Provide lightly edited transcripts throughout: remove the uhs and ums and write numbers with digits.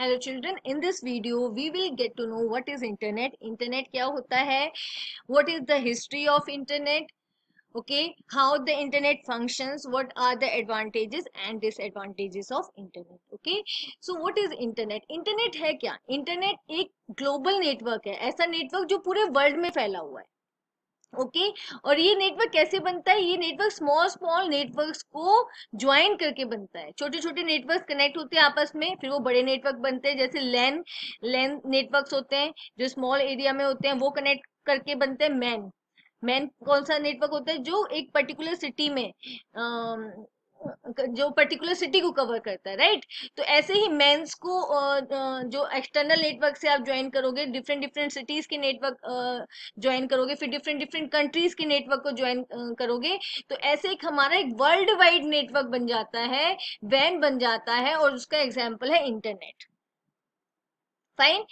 Hello children, in this video we will get to know what is internet. Internet क्या होता है, what is the history of internet, okay, how the internet functions, what are the advantages and disadvantages of internet. Okay, so what is internet. Internet है क्या? Internet एक global network है, ऐसा network जो पूरे वर्ल्ड में फैला हुआ है. ओके, और ये नेटवर्क कैसे बनता है? ये नेटवर्क स्मॉल नेटवर्क्स को ज्वाइन करके बनता है. छोटे छोटे नेटवर्क्स कनेक्ट होते हैं आपस में, फिर वो बड़े नेटवर्क बनते हैं. जैसे लैन नेटवर्क्स होते हैं जो स्मॉल एरिया में होते हैं, वो कनेक्ट करके बनते हैं. मैन कौन सा नेटवर्क होता है जो एक पर्टिकुलर सिटी में जो पर्टिकुलर सिटी को कवर करता है, राइट. तो ऐसे ही मेंस को जो एक्सटर्नल नेटवर्क से आप ज्वाइन करोगे, डिफरेंट सिटीज के नेटवर्क ज्वाइन करोगे, फिर डिफरेंट कंट्रीज के नेटवर्क को ज्वाइन करोगे. तो ऐसे एक हमारा एक वर्ल्ड वाइड नेटवर्क बन जाता है, वैन बन जाता है, और उसका एग्जाम्पल है internet. Fine.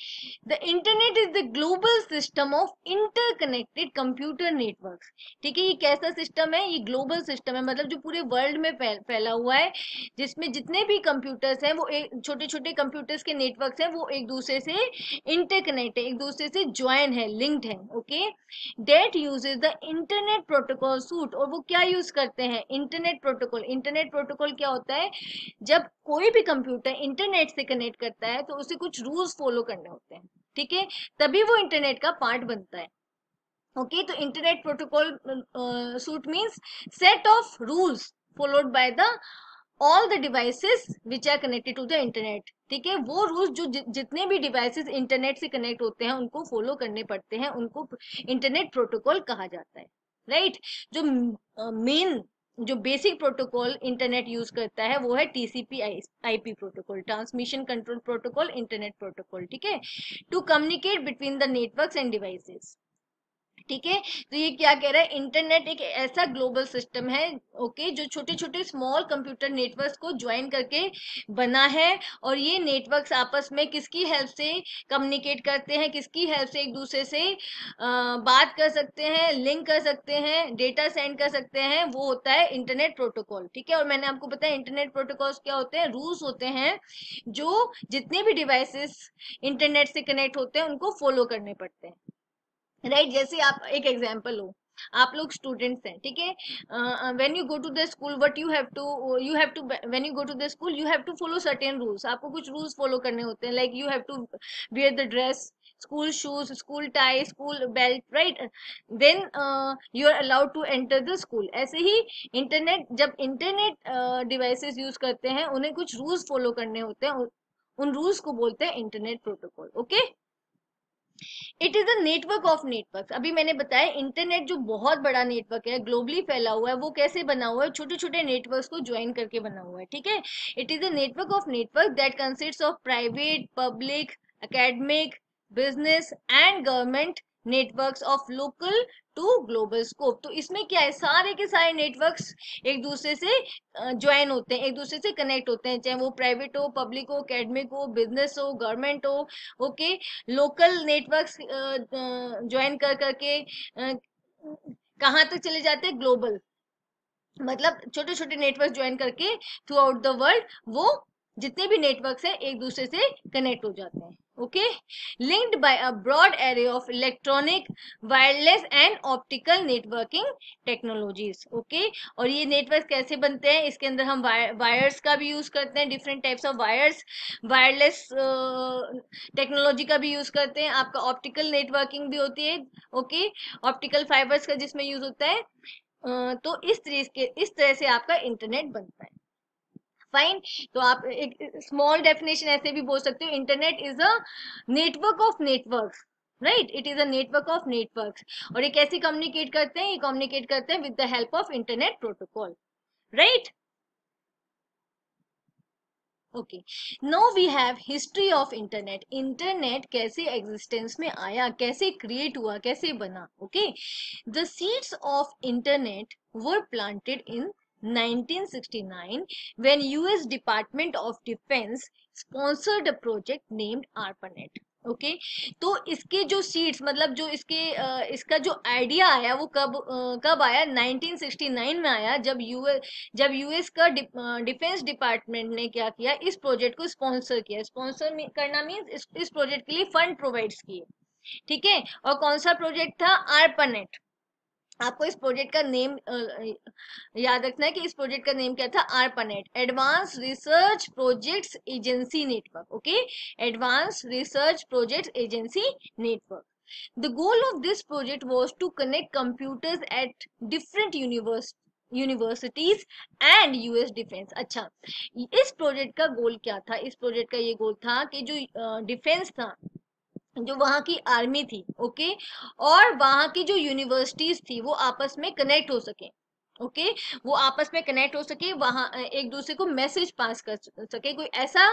The internet is the global system of interconnected computer network. ठीक है, ये कैसा सिस्टम है? ये ग्लोबल सिस्टम है, मतलब जो पूरे वर्ल्ड में फैला हुआ है, जिसमें जितने भी कंप्यूटर्स हैं वो छोटे छोटे कंप्यूटर्स के नेटवर्क हैं, वो एक दूसरे से इंटरकनेक्ट है, एक दूसरे से ज्वाइन है, लिंक्ड है. Okay, that uses the internet protocol suite. और वो क्या यूज करते हैं? Internet protocol. इंटरनेट प्रोटोकॉल क्या होता है? जब कोई भी कंप्यूटर इंटरनेट से कनेक्ट करता है तो उसे कुछ रूल्स फॉलो करने होते हैं, ठीक है, तभी वो इंटरनेट का पार्ट बनता है. ओके, तो internet protocol suite means set of rules followed by the all the devices which are connected to the internet. ठीक है, वो रूल्स जो जितने भी डिवाइसेस इंटरनेट से कनेक्ट होते हैं उनको फॉलो करने पड़ते हैं, उनको इंटरनेट प्रोटोकॉल कहा जाता है, राइट. जो मेन जो बेसिक प्रोटोकॉल इंटरनेट यूज करता है वो है TCP/IP protocol, transmission control protocol, internet protocol. ठीक है, to communicate between the networks and devices. ठीक है, तो ये क्या कह रहा है? इंटरनेट एक ऐसा ग्लोबल सिस्टम है, ओके, जो छोटे छोटे स्मॉल कंप्यूटर नेटवर्क्स को ज्वाइन करके बना है, और ये नेटवर्क्स आपस में किसकी हेल्प से कम्युनिकेट करते हैं, किसकी हेल्प से एक दूसरे से बात कर सकते हैं, लिंक कर सकते हैं, डेटा सेंड कर सकते हैं, वो होता है इंटरनेट प्रोटोकॉल. ठीक है, और मैंने आपको बताया इंटरनेट प्रोटोकॉल्स क्या होते हैं? रूल्स होते हैं जो जितने भी डिवाइसेस इंटरनेट से कनेक्ट होते हैं उनको फॉलो करने पड़ते हैं, राइट. जैसे आप एक एग्जाम्पल हो, आप लोग स्टूडेंट्स हैं, ठीक है, when you go to the school what you have to when you go to the school you have to follow certain rules. आपको कुछ रूल्स फॉलो करने होते हैं, like you have to wear the dress, school shoes, school tie, school belt, right. Then you are allowed to enter the school. ऐसे ही internet, जब internet devices use करते हैं उन्हें कुछ रूल्स फॉलो करने होते हैं, उन रूल्स को बोलते हैं internet protocol. Okay, it is a network of networks. अभी मैंने बताया इंटरनेट जो बहुत बड़ा नेटवर्क है, ग्लोबली फैला हुआ है, वो कैसे बना हुआ है? छोटे छोटे नेटवर्क्स को ज्वाइन करके बना हुआ है. ठीक है, it is a network of network that consists of private, public, academic, business and government networks of local to global scope. तो इसमें क्या है, सारे के सारे नेटवर्क्स एक दूसरे से ज्वाइन होते हैं, एक दूसरे से कनेक्ट होते हैं, चाहे वो प्राइवेट हो, पब्लिक हो, एकेडमिक हो, बिजनेस हो, गवर्नमेंट हो. ओके, लोकल नेटवर्क्स ज्वाइन कर करके कहाँ तक चले जाते हैं? ग्लोबल, मतलब छोटे छोटे नेटवर्क्स ज्वाइन करके थ्रू आउट द वर्ल्ड वो जितने भी नेटवर्क्स हैं एक दूसरे से कनेक्ट हो जाते हैं. Okay, linked by a broad array of electronic, wireless and optical networking technologies. Okay, और ये नेटवर्क कैसे बनते हैं? इसके अंदर हम वायर्स का भी यूज करते हैं, different types of wires, wireless technology का भी यूज करते हैं, आपका ऑप्टिकल नेटवर्किंग भी होती है. ओके, ऑप्टिकल फाइबर्स का जिसमें यूज होता है. तो इस तरह से आपका इंटरनेट बनता है. फाइन, तो आप एक स्मॉल डेफिनेशन ऐसे भी बोल सकते हो, internet is a network of networks, right. It is a network of networks, और ये कैसे कम्युनिकेट करते हैं? ये कम्युनिकेट करते हैं with the help of internet protocol, right. Okay, now we have history of internet. Internet कैसे एग्जिस्टेंस में आया, कैसे क्रिएट हुआ, कैसे बना. Okay, the seeds of internet were planted in 1969 when US Department of Defense sponsored a project named ARPANET. Okay तो इसके जो सीट्स मतलब जो इसका जो आइडिया आया वो कब आया 1969 में आया जब यूएस का डिफेंस डिपार्टमेंट ने क्या किया इस प्रोजेक्ट को स्पॉन्सर किया। स्पॉन्सर करना मीन्स इस प्रोजेक्ट के लिए फंड प्रोवाइड्स किए। ठीक है और कौन सा प्रोजेक्ट था आर्पानेट। आपको इस प्रोजेक्ट का नेम याद रखना है कि इस प्रोजेक्ट का नेम क्या था ARPANET advance research projects agency network. Okay advance research projects agency network. The goal of this project was to connect computers at different universities and US defence. अच्छा इस प्रोजेक्ट का गोल क्या था। इस प्रोजेक्ट का ये गोल था कि जो डिफेंस था जो वहाँ की आर्मी थी ओके और वहाँ की जो यूनिवर्सिटीज थी वो आपस में कनेक्ट हो सके। ओके वो आपस में कनेक्ट हो सके वहाँ एक दूसरे को मैसेज पास कर सके। कोई ऐसा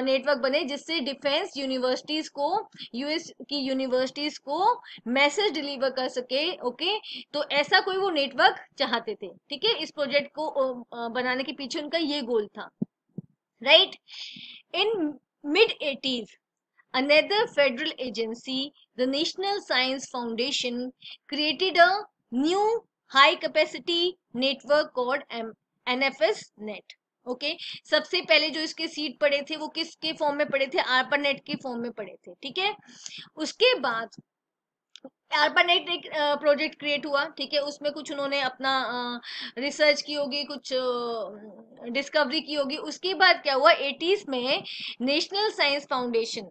नेटवर्क बने जिससे डिफेंस यूनिवर्सिटीज को यूएस की यूनिवर्सिटीज को मैसेज डिलीवर कर सके। ओके तो ऐसा कोई वो नेटवर्क चाहते थे। ठीक है इस प्रोजेक्ट को बनाने के पीछे उनका ये गोल था right. In mid-80s another federal agency, the National Science Foundation, created a new high-capacity network called NSFNET. Okay, सबसे पहले जो इसके सीट पड़े थे वो किसके फॉर्म में पड़े थे ARPANET के फॉर्म में पड़े थे। ठीक है उसके बाद ARPANET एक प्रोजेक्ट क्रिएट हुआ। ठीक है उसमें कुछ उन्होंने अपना रिसर्च की होगी कुछ डिस्कवरी की होगी। उसके बाद क्या हुआ 80s में नेशनल साइंस फाउंडेशन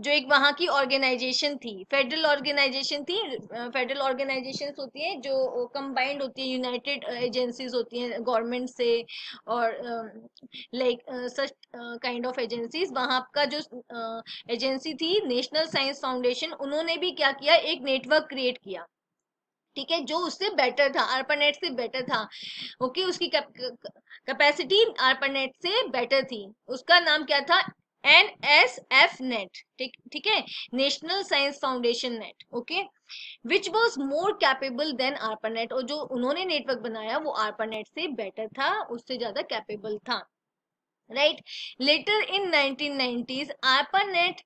जो एक वहां की ऑर्गेनाइजेशन थी फेडरल ऑर्गेनाइजेशन थी। फेडरल ऑर्गेनाइजेशन होती हैं जो कंबाइंड होती है यूनाइटेड एजेंसीज होती हैं गवर्नमेंट से और like such kind of agencies. वहां का जो एजेंसी थी नेशनल साइंस फाउंडेशन उन्होंने भी क्या किया एक नेटवर्क क्रिएट किया। ठीक है जो उससे बेटर था ARPANET से बेटर था। ओके उसकी कैपेसिटी ARPANET से बेटर थी। उसका नाम क्या था NSFNET। ठीक है national science foundation net. Okay which was more capable than ARPANET और जो उन्होंने नेटवर्क बनाया वो ARPANET से बेटर था उससे ज्यादा कैपेबल था right. Later in 1990s ARPANET,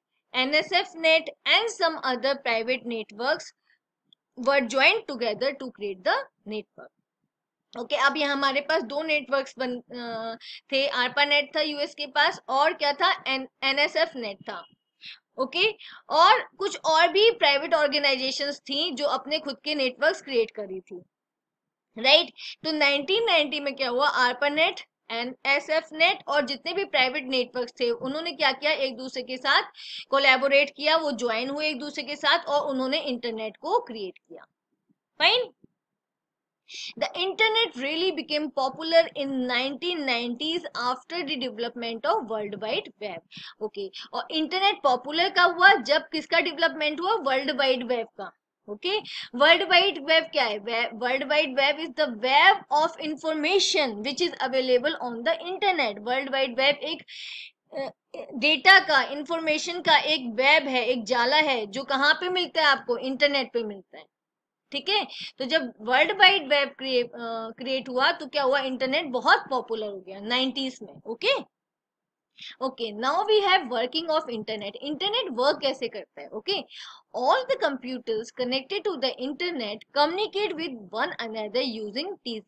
NSFNET and some other private networks were joint together to create the network. Okay अब यहाँ हमारे पास दो नेटवर्क्स थे ARPANET था यूएस के पास और क्या था NSFNET था। ओके और कुछ और भी प्राइवेट ऑर्गेनाइजेशंस थी जो अपने खुद के नेटवर्क्स क्रिएट करी थी राइट। तो 1990 में क्या हुआ ARPANET, NSFNET और जितने भी प्राइवेट नेटवर्क्स थे उन्होंने क्या किया एक दूसरे के साथ कोलैबोरेट किया। वो ज्वाइन हुए एक दूसरे के साथ और उन्होंने इंटरनेट को क्रिएट किया। Fine The internet really became popular in 1990s after the development of World Wide Web. Okay, और इंटरनेट पॉपुलर का हुआ जब किसका डेवलपमेंट हुआ वर्ल्ड वाइड वेब का। ओके वर्ल्ड वाइड वेब क्या है। World wide web is the web of information which is available on the internet. World wide web एक डेटा का इंफॉर्मेशन का एक वेब है एक जाला है जो कहाँ पे मिलता है आपको इंटरनेट पे मिलता है। ठीक है तो जब वर्ल्ड वाइड वेब क्रिएट हुआ तो क्या हुआ इंटरनेट बहुत पॉपुलर हो गया 90s में। Okay okay now we have working of internet. Internet work कैसे करता है। Okay all the computers connected to the internet communicate with one another using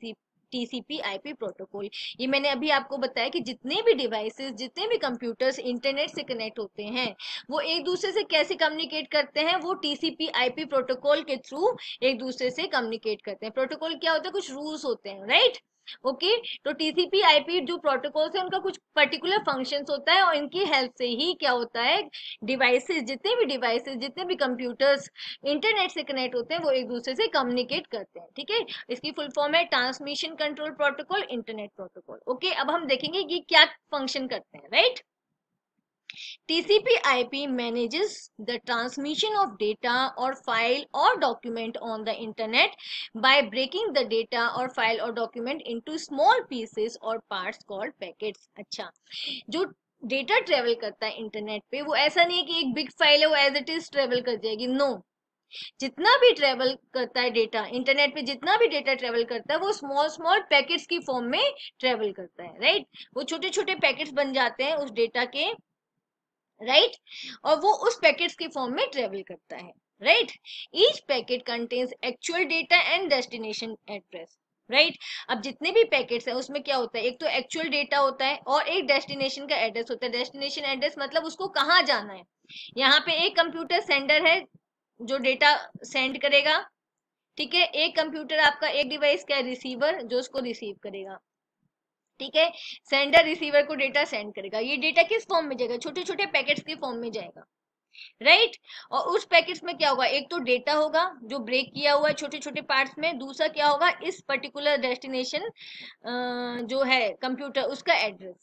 TCP/IP protocol. ये मैंने अभी आपको बताया कि जितने भी डिवाइसेस जितने भी कंप्यूटर्स इंटरनेट से कनेक्ट होते हैं वो एक दूसरे से कैसे कम्युनिकेट करते हैं वो TCP/IP प्रोटोकॉल के थ्रू एक दूसरे से कम्युनिकेट करते हैं। प्रोटोकॉल क्या होता है कुछ रूल्स होते हैं राइट। ओके तो TCP/IP जो प्रोटोकॉल्स है उनका कुछ पर्टिकुलर फंक्शंस होता है और इनकी हेल्प से ही क्या होता है डिवाइसेस जितने भी कंप्यूटर्स इंटरनेट से कनेक्ट होते हैं वो एक दूसरे से कम्युनिकेट करते हैं। ठीक है इसकी फुल फॉर्म है transmission control protocol internet protocol. Okay अब हम देखेंगे ये क्या फंक्शन करते हैं right. TCP/IP manages the transmission of data or file or document on the internet by breaking the data or file or document into small pieces or parts called packets. अच्छा जो data travel करता है internet पे वो ऐसा नहीं है कि एक बिग फाइल है वो एज इट इज ट्रेवल कर जाएगी नो जितना भी ट्रेवल करता है डेटा इंटरनेट पे जितना भी डेटा ट्रेवल करता है वो स्मॉल स्मॉल पैकेट्स की फॉर्म में ट्रेवल करता है राइट। वो छोटे छोटे पैकेट्स बन जाते हैं उस डेटा के राइट, और वो उस पैकेट्स के फॉर्म में ट्रेवल करता है, right. Each packet contains actual data and destination address, right. अब जितने भी पैकेट्स हैं उसमें क्या होता है, एक तो एक्चुअल डेटा होता है और एक डेस्टिनेशन का एड्रेस होता है। डेस्टिनेशन एड्रेस मतलब उसको कहाँ जाना है। यहाँ पे एक कंप्यूटर सेंडर है जो डेटा सेंड करेगा, ठीक है। एक कंप्यूटर आपका, एक डिवाइस क्या है, रिसीवर, जो उसको रिसीव करेगा, ठीक है। सेंडर रिसीवर को डेटा सेंड करेगा। ये डेटा किस फॉर्म में जाएगा, छोटे छोटे पैकेट्स के फॉर्म में जाएगा, राइट। और उस पैकेट्स में क्या होगा, एक तो डेटा होगा जो ब्रेक किया हुआ है छोटे छोटे पार्ट्स में, दूसरा क्या होगा, इस पर्टिकुलर डेस्टिनेशन जो है कंप्यूटर उसका एड्रेस,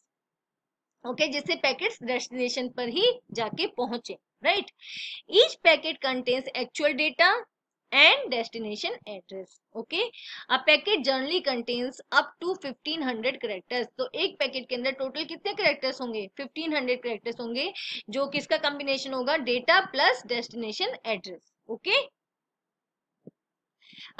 ओके, जिससे पैकेट्स डेस्टिनेशन पर ही जाके पहुंचे, right. Each packet contains actual data and destination address, okay? A packet generally contains up to 1500 characters. तो एक पैकेट के अंदर टोटल कितने characters होंगे, 1500 characters होंगे, जो किसका combination होगा, data plus destination address, okay.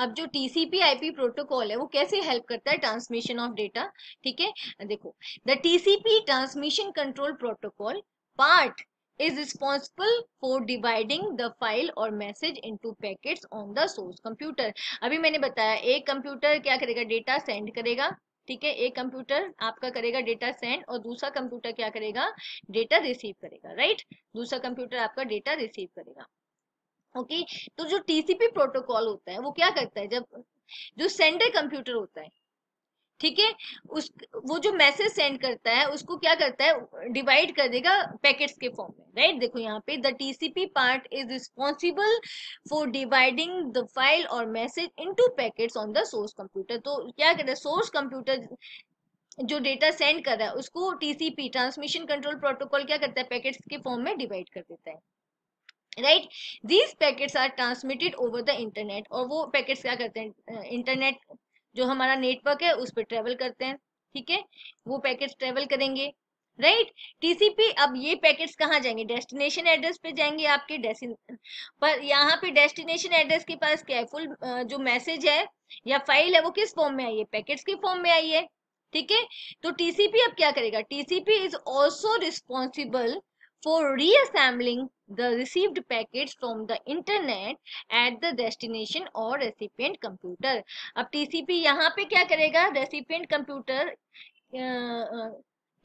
अब जो TCP/IP प्रोटोकॉल है वो कैसे हेल्प करता है ट्रांसमिशन ऑफ डेटा, ठीक है। देखो, the TCP transmission control protocol part is responsible for dividing the file or message into packets on the source computer. अभी मैंने बताया एक कंप्यूटर क्या करेगा, डेटा सेंड करेगा, ठीक है। एक कंप्यूटर आपका करेगा डेटा सेंड और दूसरा कंप्यूटर क्या करेगा, डेटा रिसीव करेगा, राइट। दूसरा कंप्यूटर आपका डेटा रिसीव करेगा, ओके। तो जो टीसीपी प्रोटोकॉल होता है वो क्या करता है, जब जो सेंडर कंप्यूटर होता है, ठीक है, उस वो जो मैसेज सेंड करता है उसको क्या करता है, डिवाइड कर देगा पैकेट्स के फॉर्म में, राइट। देखो यहाँ पे the TCP part is responsible for dividing the file और message into packets on the source computer. तो क्या कर रहा है, सोर्स कंप्यूटर जो डेटा सेंड कर रहा है उसको टीसीपी ट्रांसमिशन कंट्रोल प्रोटोकॉल क्या करता है, पैकेट्स के फॉर्म में डिवाइड कर देता है, right. These packets are transmitted over the internet, और वो पैकेट्स क्या करते हैं, इंटरनेट जो हमारा नेटवर्क है उस पर ट्रेवल करते हैं, ठीक है। वो पैकेट्स ट्रेवल करेंगे, राइट। टीसीपी, अब ये पैकेट्स कहाँ जाएंगे, डेस्टिनेशन एड्रेस पे जाएंगे आपके, पर यहाँ पे डेस्टिनेशन एड्रेस के पास क्या है, फुल जो मैसेज है या फाइल है वो किस फॉर्म में आई है, पैकेट्स के फॉर्म में आई है, ठीक है। तो टीसीपी अब क्या करेगा, TCP is also responsible for reassembling the received packets from the internet at the destination or recipient computer. अब TCP यहाँ पे क्या करेगा, recipient computer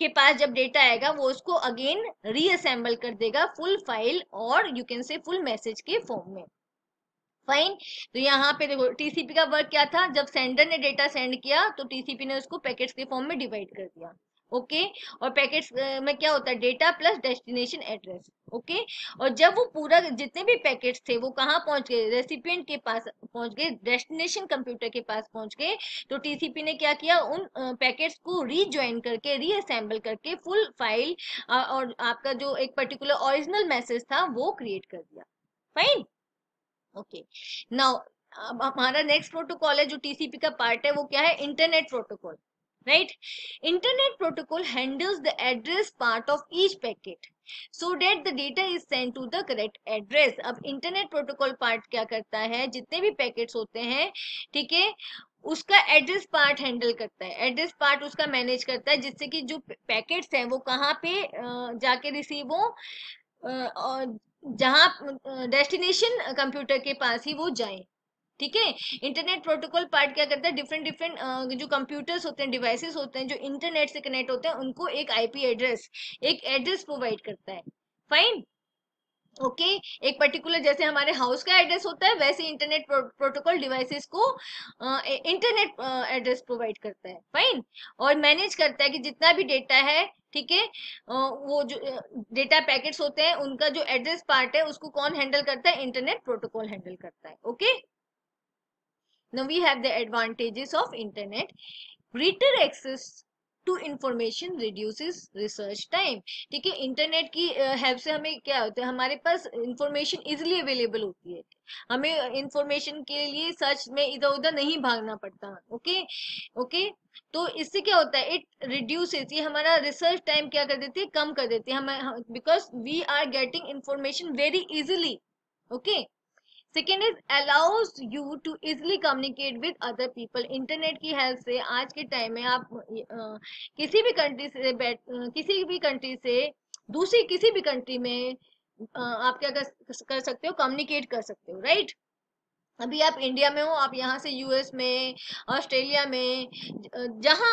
के पास जब डेटा आएगा वो उसको अगेन रीअसेंबल कर देगा फुल फाइल और you can say full message के फॉर्म में, फाइन। तो यहाँ पे देखो टीसीपी का वर्क क्या था, जब सेंडर ने डेटा सेंड किया तो टीसीपी ने उसको पैकेट्स के फॉर्म में डिवाइड कर दिया, ओके और पैकेट्स में क्या होता है, data plus destination address, okay और जब वो पूरा जितने भी पैकेट्स थे वो कहाँ पहुंच गए, रेसिपिएंट के पास पहुंच गए, डेस्टिनेशन कंप्यूटर के पास पहुंच गए। तो टीसीपी ने क्या किया, उन पैकेट्स को रीजॉइन करके रीअसेंबल करके फुल फाइल और आपका जो एक पर्टिकुलर ओरिजिनल मैसेज था वो क्रिएट कर दिया, फाइन, ओके। नाउ अब हमारा नेक्स्ट प्रोटोकॉल है जो टीसीपी का पार्ट है वो क्या है, internet protocol, right? Internet protocol handles the address part of each packet so that the data is sent to the correct address. अब internet protocol part क्या करता है, जितने भी packets होते हैं, ठीक है, उसका एड्रेस पार्ट हैंडल करता है, एड्रेस पार्ट उसका मैनेज करता है, जिससे कि जो पैकेट्स हैं वो कहाँ पे जाके रिसीव हो और जहाँ डेस्टिनेशन कंप्यूटर के पास ही वो जाए, ठीक है। इंटरनेट प्रोटोकॉल पार्ट क्या करता है, डिफरेंट डिफरेंट जो कंप्यूटर्स होते हैं, डिवाइसेस होते हैं जो इंटरनेट से कनेक्ट होते हैं, उनको एक आईपी एड्रेस, एक एड्रेस प्रोवाइड करता है, फाइन, ओके एक पर्टिकुलर जैसे हमारे हाउस का एड्रेस होता है वैसे इंटरनेट प्रोटोकॉल डिवाइसेस को इंटरनेट एड्रेस प्रोवाइड करता है, फाइन, और मैनेज करता है कि जितना भी डेटा है, ठीक है, वो जो डेटा पैकेट्स होते हैं उनका जो एड्रेस पार्ट है उसको कौन हैंडल करता है, इंटरनेट प्रोटोकॉल हैंडल करता है, okay. Now we have the advantages of internet. Greater access to information reduces research time. ठीक है, इंटरनेट की हेल्प से हमें क्या होता है, हमारे पास इंफॉर्मेशन इजिली अवेलेबल होती है, हमें इंफॉर्मेशन के लिए सर्च में इधर उधर नहीं भागना पड़ता, ओके तो इससे क्या होता है, इट रिड्यूसेस, ये हमारा रिसर्च टाइम क्या कर देती है, कम कर देती है हमें, because we are getting information very easily, okay. Second is allows you to easily communicate with other people. Internet की हेल्प से आज के टाइम में आप किसी भी कंट्री से दूसरी किसी भी कंट्री में आप क्या कर सकते हो, कम्युनिकेट कर सकते हो, राइट। अभी आप इंडिया में हो, आप यहाँ से यूएस में, ऑस्ट्रेलिया में, जहाँ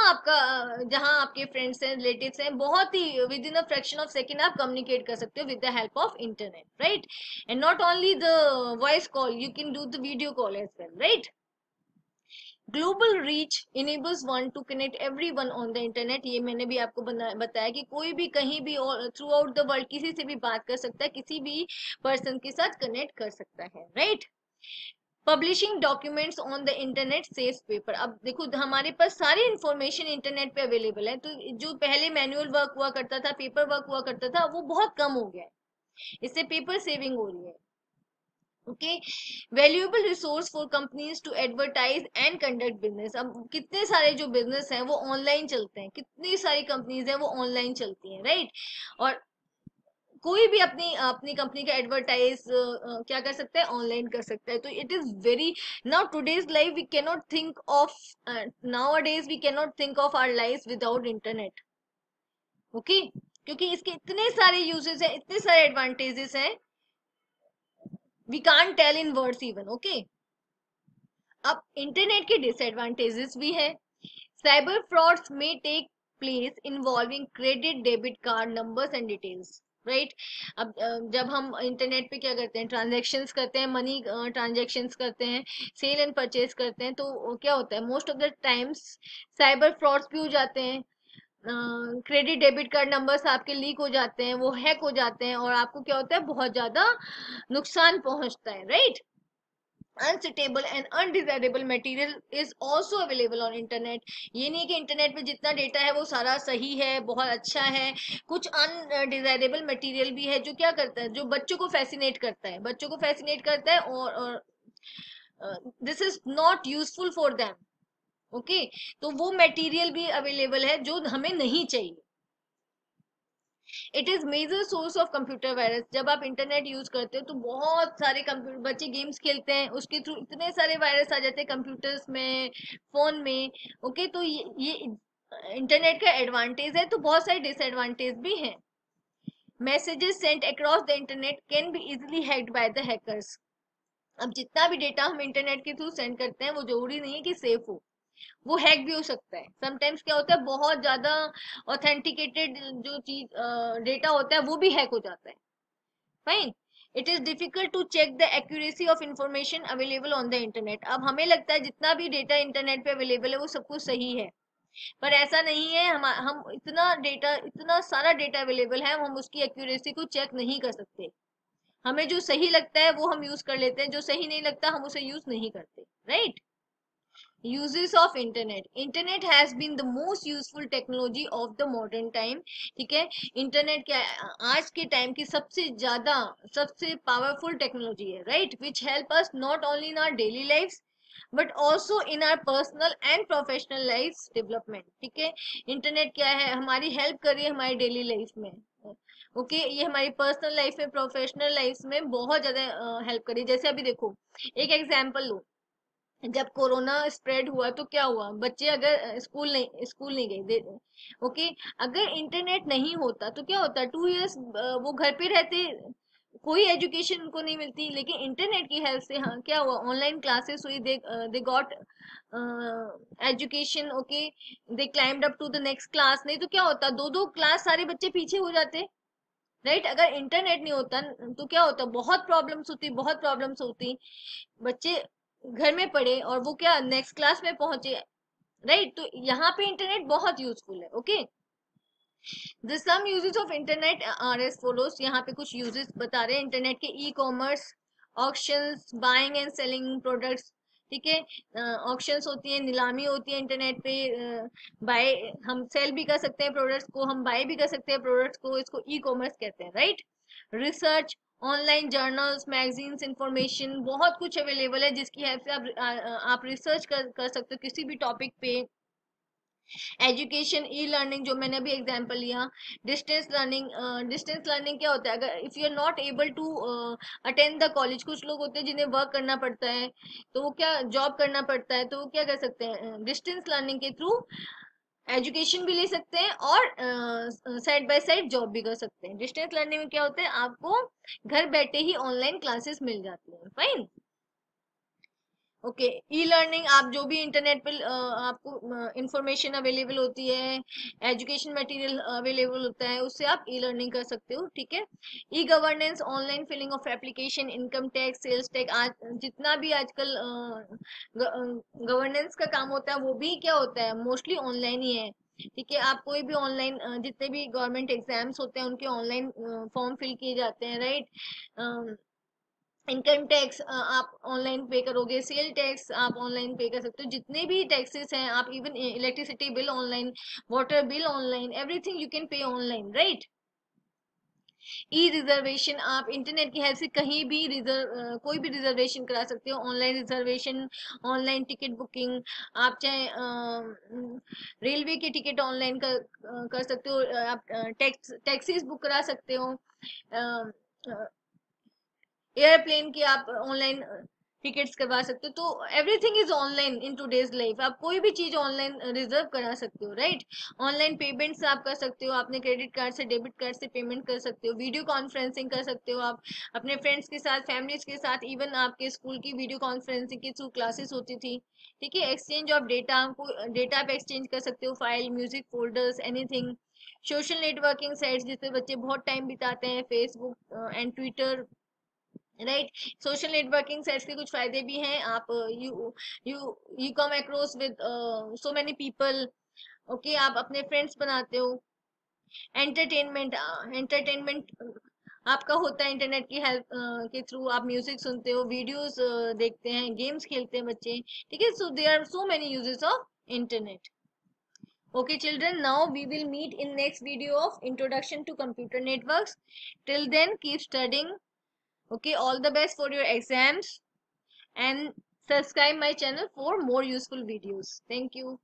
आपके फ्रेंड्स हैं, रिलेटिव्स हैं, बहुत ही within a fraction of second आप कम्युनिकेट कर सकते हो with the help of internet, right. And not only the voice call, you can do the video call as well, right. Global reach enables one to connect everyone on the internet. ये मैंने भी आपको बताया कि कोई भी कहीं भी थ्रू आउट द वर्ल्ड किसी से भी बात कर सकता है, किसी भी पर्सन के साथ कनेक्ट कर सकता है, right. Publishing documents on the internet saves paper. अब देखो हमारे पास सारी इन्फॉर्मेशन इंटरनेट पे अवेलेबल है, तो जो पहले मैनुअल वर्क हुआ करता था, पेपर वर्क हुआ करता था, वो बहुत कम हो गया है, इससे पेपर सेविंग हो रही है, okay. Valuable resource for companies to advertise and conduct business. अब कितने सारे जो बिजनेस हैं वो ऑनलाइन चलते हैं, कितनी सारी कंपनीज हैं वो ऑनलाइन चलती हैं, राइट। और कोई भी अपनी कंपनी का एडवर्टाइज क्या कर सकता है, ऑनलाइन कर सकता है। तो it is very now today's life, we can not think of nowadays we can not think of our life without internet, okay, क्योंकि इसके इतने सारे यूजेस हैं, इतने सारे एडवांटेजेस हैं, we can't tell in words even, okay. अब internet के डिसएडवांटेजेस भी हैं। साइबर फ्रॉड्स में take place involving credit, debit card numbers and details, right. अब जब हम इंटरनेट पे क्या करते हैं, ट्रांजेक्शंस करते हैं, मनी ट्रांजेक्शंस करते हैं, सेल एंड परचेज करते हैं, तो क्या होता है, most of the times cyber frauds भी हो जाते हैं, क्रेडिट डेबिट कार्ड नंबर्स आपके लीक हो जाते हैं, वो हैक हो जाते हैं, और आपको क्या होता है, बहुत ज्यादा नुकसान पहुंचता है, right. Unsuitable and undesirable material is also available on internet. ये नहीं कि इंटरनेट पे जितना डेटा है वो सारा सही है, बहुत अच्छा है, कुछ अनडिजायरेबल मटेरियल भी है जो क्या करता है, जो बच्चों को फैसिनेट करता है और this is not useful for them, okay. तो वो मटेरियल भी अवेलेबल है जो हमें नहीं चाहिए। It is major source of computer virus. जब आप इंटरनेट यूज करते हो तो बहुत सारे कंप्यूटर, बच्चे गेम्स खेलते हैं, उसके थ्रू इतने सारे वायरस आ जाते हैं कंप्यूटर्स में, फोन में, ओके। तो ये इंटरनेट का एडवांटेज है, तो बहुत सारे डिसएडवांटेज भी हैं। Messages sent across the internet can be easily hacked by the hackers. अब जितना भी डेटा हम इंटरनेट के थ्रू सेंड करते हैं वो जरूरी नहीं है कि सेफ हो, वो हैक भी हो सकता है। समटाइम्स क्या होता है, बहुत ज्यादा ऑथेंटिकेटेड जो चीज डेटा होता है वो भी हैक हो जाता है, fine. It is difficult to check the accuracy of information available on the internet. अब हमें लगता है जितना भी डेटा इंटरनेट पे अवेलेबल है वो सब कुछ सही है, पर ऐसा नहीं है। हम इतना सारा डेटा अवेलेबल है, हम उसकी एक्यूरेसी को चेक नहीं कर सकते। हमें जो सही लगता है वो हम यूज कर लेते हैं, जो सही नहीं लगता हम उसे यूज नहीं करते, right. Uses of internet. Internet has been the most useful technology of the modern time. ठीक है, इंटरनेट क्या आज के टाइम की सबसे ज्यादा, सबसे पावरफुल टेक्नोलॉजी है, right. Which help us not only in our daily life but also in our personal and professional life development. ठीक है, इंटरनेट क्या है, हमारी हेल्प कर रही है हमारी डेली लाइफ में, ओके, ये हमारी पर्सनल लाइफ में, प्रोफेशनल लाइफ में बहुत ज्यादा हेल्प करी। जैसे अभी देखो एक एग्जाम्पल लो, जब कोरोना स्प्रेड हुआ तो क्या हुआ, बच्चे अगर स्कूल नहीं गए, ओके, अगर इंटरनेट नहीं होता तो क्या होता, 2 इयर्स वो घर पे रहते, कोई एजुकेशन उनको नहीं मिलती। लेकिन इंटरनेट की हेल्प से हाँ क्या हुआ, ऑनलाइन क्लासेस हुई, they got education, okay, they climbed up to the next class. नहीं तो क्या होता, 2-2 क्लास सारे बच्चे पीछे हो जाते, राइट। अगर इंटरनेट नहीं होता तो क्या होता, बहुत प्रॉब्लम्स होती। बच्चे घर में पढ़े और वो क्या नेक्स्ट क्लास में पहुंचे, राइट। तो यहाँ पे इंटरनेट बहुत यूजफुल है, okay. The some uses of internet are as follows. यहाँ पे कुछ यूजेस बता रहे हैं इंटरनेट के, e commerce, auctions, buying and selling products, ठीक है, ऑक्शंस होती है, नीलामी होती है इंटरनेट पे, बाय हम सेल भी कर सकते हैं प्रोडक्ट्स को, हम बाय भी कर सकते हैं प्रोडक्ट्स को, इसको ई कॉमर्स कहते हैं, right. Research, online journals, magazines, information, बहुत कुछ अवेलेबल है जिसकी हेल्प से आप रिसर्च कर सकते हो किसी भी टॉपिक पे। एजुकेशन, ई लर्निंग, जो मैंने अभी एग्जांपल लिया, डिस्टेंस लर्निंग क्या होता है, अगर if you are not able to attend the college, कुछ लोग होते हैं जिन्हें वर्क करना पड़ता है, तो वो क्या जॉब करना पड़ता है, तो वो क्या कर सकते हैं, डिस्टेंस लर्निंग के थ्रू एजुकेशन भी ले सकते हैं और साइड बाय साइड जॉब भी कर सकते हैं। डिस्टेंस लर्निंग में क्या होता है, आपको घर बैठे ही ऑनलाइन क्लासेस मिल जाती हैं। Fine, okay. ई लर्निंग, आप जो भी इंटरनेट पर आपको इंफॉर्मेशन अवेलेबल होती है, एजुकेशन मटेरियल अवेलेबल होता है, उससे आप ई लर्निंग कर सकते हो, ठीक है। E governance, online filling of application, income tax, sales tax, आज जितना भी आजकल गवर्नेंस का काम होता है वो भी क्या होता है, मोस्टली ऑनलाइन ही है, ठीक है। आप कोई भी ऑनलाइन, जितने भी गवर्नमेंट एग्जाम्स होते हैं उनके ऑनलाइन फॉर्म फिल किए जाते हैं, राइट। इनकम टैक्स आप ऑनलाइन पे करोगे, सेल टैक्स आप ऑनलाइन पे कर सकते हो, जितने भी टैक्सेस हैं आप, even electricity bill online, water bill online, everything you can pay online, right. E reservation, आप इंटरनेट की हेल्प से कहीं भी कोई भी रिजर्वेशन करा सकते हो, online reservation, online ticket booking, आप चाहे रेलवे के टिकट ऑनलाइन कर सकते हो, आप टैक्सीज बुक करा सकते हो, एयरप्लेन की आप ऑनलाइन टिकट्स करवा सकते हो। तो everything is online in today's life, आप कोई भी चीज ऑनलाइन रिजर्व करा सकते हो, राइट। ऑनलाइन पेमेंट्स आप कर सकते हो, आपने क्रेडिट कार्ड से, डेबिट कार्ड से पेमेंट कर सकते हो, वीडियो कॉन्फ्रेंसिंग कर सकते हो आप अपने फ्रेंड्स के साथ, फैमिलीज के साथ, इवन आपके स्कूल की वीडियो कॉन्फ्रेंसिंग के थ्रू क्लासेस होती थी, ठीक है। एक्सचेंज ऑफ डेटा, डेटा आप एक्सचेंज कर सकते हो, file, music, folders, anything. Social networking sites जिसपे बच्चे बहुत टाइम बिताते हैं, Facebook and Twitter, right. Social networking sites के कुछ फायदे भी हैं, आप you come across with so many people, okay, आप अपने फ्रेंड्स बनाते हो। एंटरटेनमेंट आपका होता है इंटरनेट की हेल्प के थ्रू, आप म्यूजिक सुनते हो, वीडियोस देखते हैं, गेम्स खेलते हैं बच्चे, ठीक है। So there are so many uses of internet. Okay children, now we will meet in next video of introduction to computer networks. Till then keep studying. Okay, all the best for your exams and subscribe my channel for more useful videos. Thank you.